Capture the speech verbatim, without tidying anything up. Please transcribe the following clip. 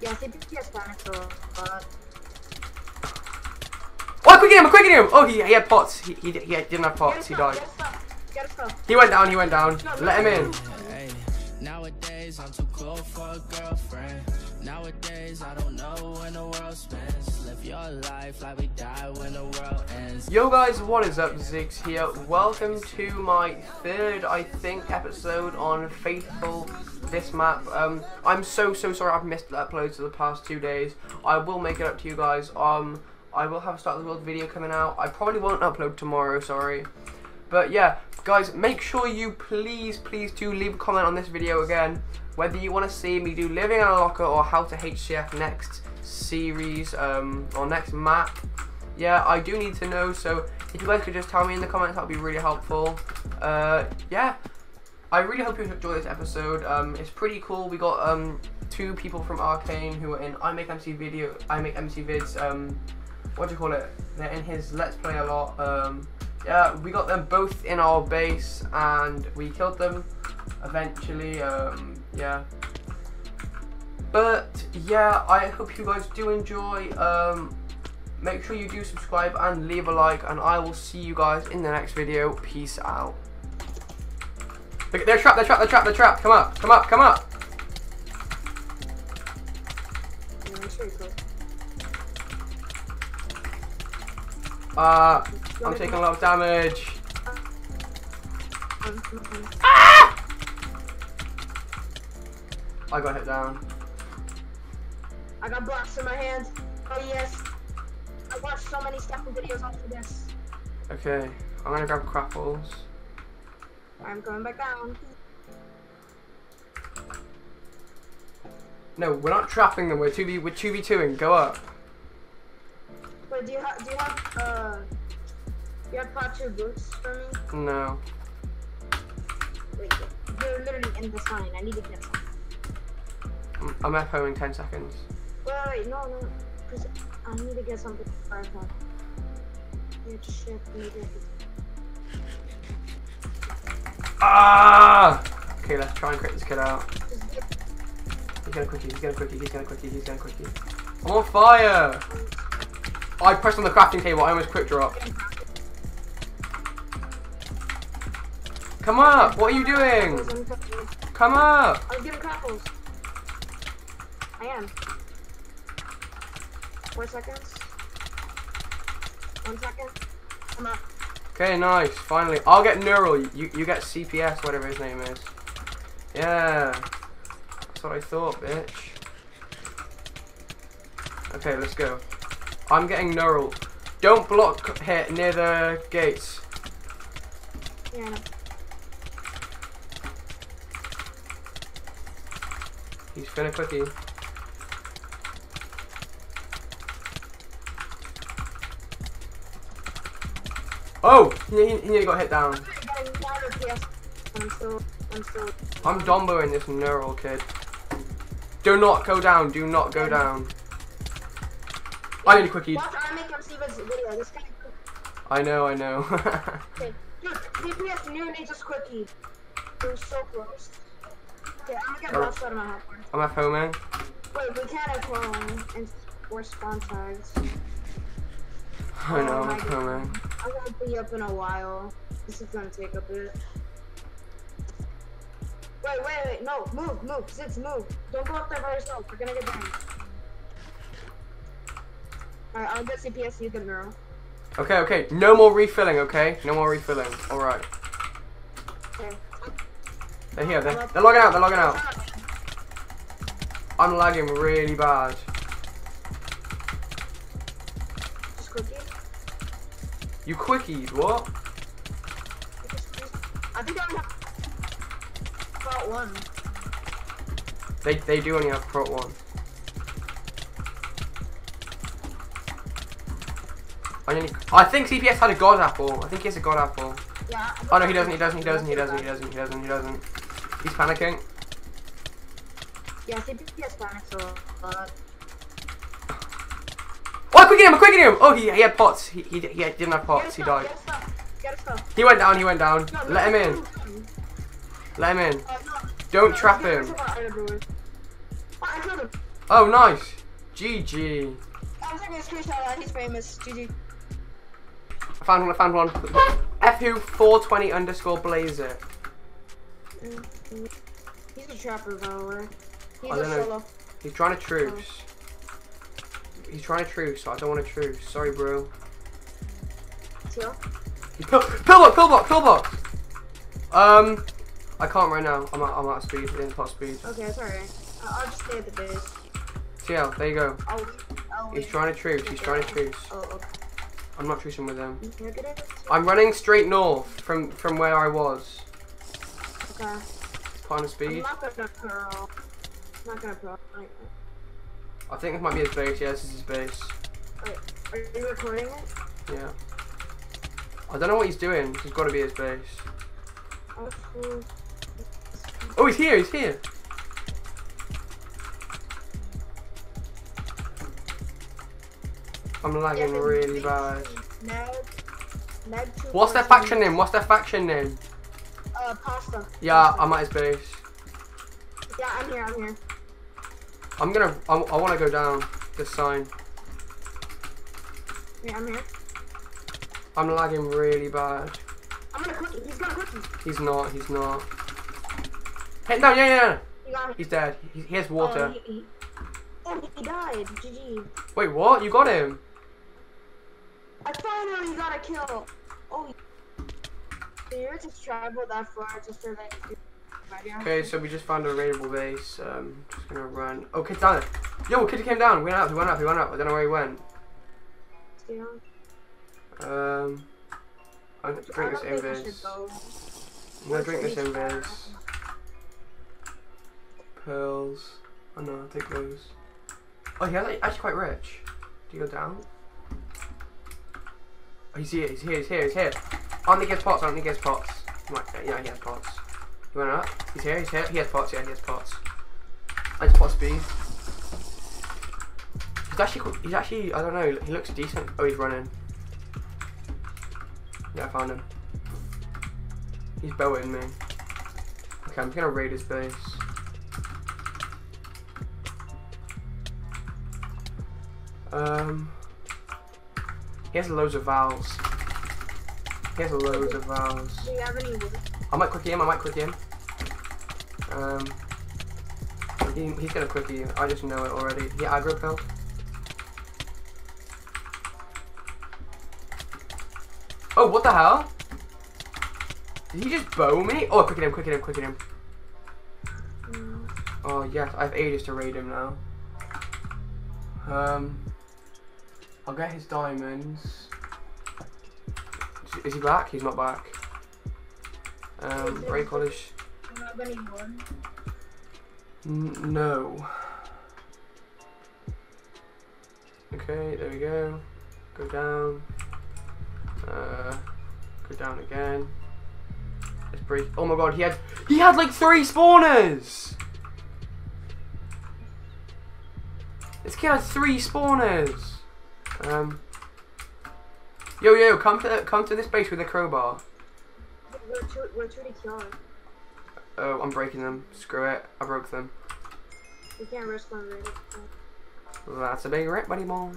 Yeah, I think he has dinosaur. Oh, I quick hit him! I quick hit him! Oh, he, he had pots. He, he, he didn't have pots. He died. He went down. He went down. Let him in. Nowadays, I'm too cool for a girlfriend. Nowadays, I don't know when the world spends. Live your life like we die when the world ends. Yo guys, what is up? Ziggs here. Welcome to my third, I think, episode on Faithful this map. Um, I'm so, so sorry I've missed uploads for the past two days. I will make it up to you guys. Um, I will have a Start of the World video coming out. I probably won't upload tomorrow, sorry. But yeah, guys, make sure you please, please do leave a comment on this video again. Whether you want to see me do Living in a Locker or How to H C F next series um, or next map. Yeah, I do need to know. So if you guys could just tell me in the comments, that would be really helpful. Uh, yeah, I really hope you enjoy this episode. Um, it's pretty cool. We got um, two people from Arcane who are in I Make M C Video, I Make M C Vids. Um, what do you call it? They're in his Let's Play a lot. Um, Yeah, we got them both in our base and we killed them eventually, um, yeah. But, yeah, I hope you guys do enjoy. Um, make sure you do subscribe and leave a like, and I will see you guys in the next video. Peace out. Look, they're trapped, they're trapped, they're trapped, they're trapped. Come up, come up, come up. Uh, I'm taking a lot of damage. Ah! I got hit down. I got blocks in my hand. Oh yes. I watched so many stepping videos after this. Okay, I'm gonna grab crapples. I'm going back down. No, we're not trapping them. We're two v we're two v two-ing. Go up. Wait, do you have, do you have, uh, do you have part two boots for me? No. Wait, you're literally in this line, I need to get some. I'm, I'm at home in ten seconds. Wait, wait, no, no, because I need to get something for iPhone. You just shit, you need to get it. Ah! Okay, let's try and create this kid out. He's gonna quickie, he's gonna quickie, he's gonna quickie, he's gonna quickie. I'm on fire! I pressed on the crafting table, I almost quick drop. Come up, what are you doing? Come up! I was giving crackles. I am. Four seconds. One second. Come up. Okay, nice, finally. I'll get Neural, you, you get C P S, whatever his name is. Yeah. That's what I thought, bitch. Okay, let's go. I'm getting Neural. Don't block here near the gates. Yeah. He's gonna quickie. Oh! He, he nearly got hit down. I'm still, I'm still. I'm domboing this Neural kid. Do not go down. Do not go down. I need a quickie. Watch, I make M C video. This guy. I know, I know. Okay, dude, D P S nearly just quickie. We're so close. Okay, I'm gonna get a last shot of my hot one. I'm at home, man. Wait, we can't have home and four spawn tags. I know, oh, I'm at home, man. I'm gonna be up in a while. This is gonna take a bit. Wait, wait, wait, no, move, move, Ziggs, move. Don't go up there by yourself. We're gonna get banged. Alright, I'll get C P S, you get Neural. Okay, okay, no more refilling, okay? No more refilling, alright. Okay. They're here, they're, they're logging out, they're logging out. I'm lagging really bad. Just quickie? You quickied, what? I think I only have prot one. They, they do only have prot one. I think C P S had a god apple. I think he has a god apple. Yeah. Oh no, he doesn't. He doesn't. He doesn't. He doesn't. He doesn't. He doesn't. He doesn't. He's panicking. Yeah, C P S panics a lot. Oh, quick him! Quick him! Oh, he he had pots. He he, he didn't have pots. He died. He went down. He went down. Let him in. Let him in. Don't trap him. Oh, nice. G G. I'm taking a screenshot of his famous. G G. I found one, I found one. F U four twenty underscore blazer. He's a trapper, by the way. He's I a solo. He's trying to truce. Oh. He's trying to truce, so I don't want to truce. Sorry, bro. Kill? Pill box, pill box, pill box! Um, I can't right now. I'm out, I'm out of speed, in plus speed. Okay, that's alright. I'll just stay at the base. T L, there you go. I'll, I'll he's trying to truce, he's trying to truce. Oh, okay. I'm not trucing with them. I'm running straight north from, from where I was. Okay. Kind of speed. I'm not gonna pearl. I'm not gonna pearl. I think this might be his base, yeah, this is his base. Wait, are you recording it? Yeah. I don't know what he's doing, he's gotta be his base. Oh, he's here, he's here! I'm lagging yeah, really bad. Ned, Ned What's their faction name? What's their faction name? Uh, Pasta. Yeah, I'm at his base. Yeah, I'm here, I'm here. I'm gonna, I, I wanna go down this sign. Yeah, I'm here. I'm lagging really bad. I'm gonna cookie, he's gonna cookie. He's not, he's not. Hey, no, yeah, yeah, yeah. He's dead. He, he has water. Oh, he, he, oh, he died. G G. Wait, what? You got him? I finally got a kill. Oh, so you're just tribal that far just to like. Okay, so we just found a raidable base. Um, just gonna run. Oh, kid's down there. Yo, kid came down. He went up. He went up. He went up. I don't know where he went. Yeah. Um, I'm gonna drink this Invis. I'm gonna drink this Invis. Pearls. Oh no, I'll take those. Oh, he's actually quite rich. Do you go down? Oh, he's here, he's here, he's here, he's here. I don't think he has pots, I don't think he has pots. Right, yeah, he has pots. He went up. He's here, he's here. He has pots, yeah, he has pots. I just pot speed. He's actually, he's actually, I don't know, he looks decent. Oh, he's running. Yeah, I found him. He's bowing me. Okay, I'm just gonna raid his base. Um, he has loads of valves. He has loads of valves. Do you have any wood? I might quickie him. I might quickie him. Um, he, he's gonna quickie you. I just know it already. He aggro pill. Oh, what the hell? Did he just bow me? Oh, quicken him, quicken him, quicken him. Mm. Oh, yes, I have ages to raid him now. Um, I'll get his diamonds. Is, is he back? He's not back. Um, break polish. Do you have any one? N no. Okay, there we go. Go down. Uh, go down again. Let's break. Oh my god, he had he had like three spawners. This kid has three spawners. Um. Yo yo, come to come to this base with a crowbar. We're too, we're too oh, I'm breaking them. Screw it, I broke them. We can't risk them. That's a big rip, buddy, mom.